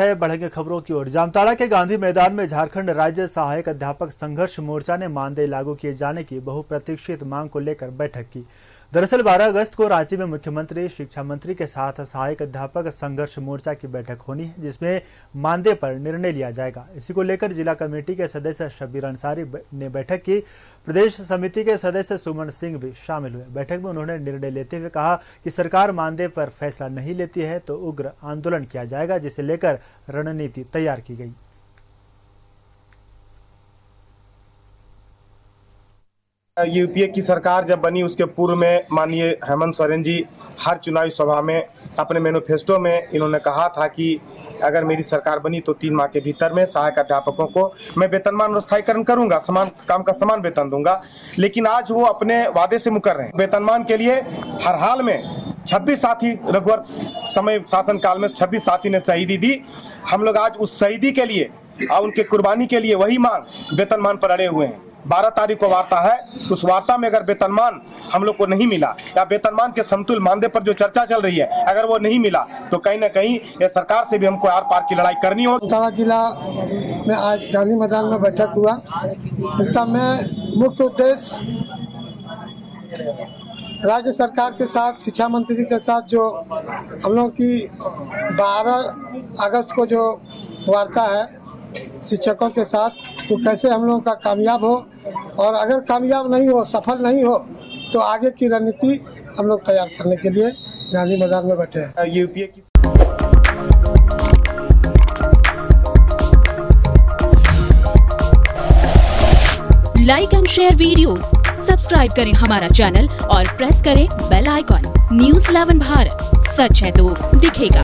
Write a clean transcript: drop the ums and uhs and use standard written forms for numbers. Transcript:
है। बढ़ेंगे खबरों की ओर। जामताड़ा के गांधी मैदान में झारखंड राज्य सहायक अध्यापक संघर्ष मोर्चा ने मानदेय लागू किए जाने की बहुप्रतीक्षित मांग को लेकर बैठक की। दरअसल 12 अगस्त को रांची में मुख्यमंत्री, शिक्षा मंत्री के साथ सहायक अध्यापक संघर्ष मोर्चा की बैठक होनी है, जिसमें मानदेय पर निर्णय लिया जाएगा। इसी को लेकर जिला कमेटी के सदस्य शब्बीर अंसारी ने बैठक की। प्रदेश समिति के सदस्य सुमन सिंह भी शामिल हुए। बैठक में उन्होंने निर्णय लेते हुए कहा कि सरकार मानदेय पर फैसला नहीं लेती है तो उग्र आंदोलन किया जाएगा, जिसे लेकर रणनीति तैयार की गई। यूपीए की सरकार जब बनी उसके पूर्व में माननीय हेमंत सोरेन जी हर चुनावी सभा में अपने मैनिफेस्टो में इन्होंने कहा था कि अगर मेरी सरकार बनी तो 3 माह के भीतर में सहायक अध्यापकों को मैं वेतनमान और स्थायीकरण करूंगा, समान काम का समान वेतन दूंगा। लेकिन आज वो अपने वादे से मुकर रहे हैं। वेतनमान के लिए हर हाल में 26 साथी, रघुवर समय शासन काल में 26 साथी ने शहीदी दी। हम लोग आज उस शहीदी के लिए और उनके कुर्बानी के लिए वही मांग वेतनमान पर अड़े हुए हैं। 12 तारीख को वार्ता है, उस वार्ता में अगर वेतनमान हम लोग को नहीं मिला या वेतनमान के समतुल मानदेय पर जो चर्चा चल रही है अगर वो नहीं मिला तो कहीं ना कहीं ये सरकार से भी हमको आर पार की लड़ाई करनी होगी। जामताड़ा जिला में आज गांधी मैदान में बैठक हुआ। इसका मुख्य उद्देश्य राज्य सरकार के साथ, शिक्षा मंत्री के साथ जो हम लोग की 12 अगस्त को जो वार्ता है शिक्षकों के साथ, वो कैसे हम लोगों का कामयाब हो और अगर कामयाब नहीं हो, सफल नहीं हो तो आगे की रणनीति हम लोग तैयार करने के लिए गांधी मैदान में बैठे हैं। यूपीए की like and share videos, subscribe करें हमारा चैनल और प्रेस करें बेल आइकॉन। न्यूज 11 भारत, सच है तो दिखेगा।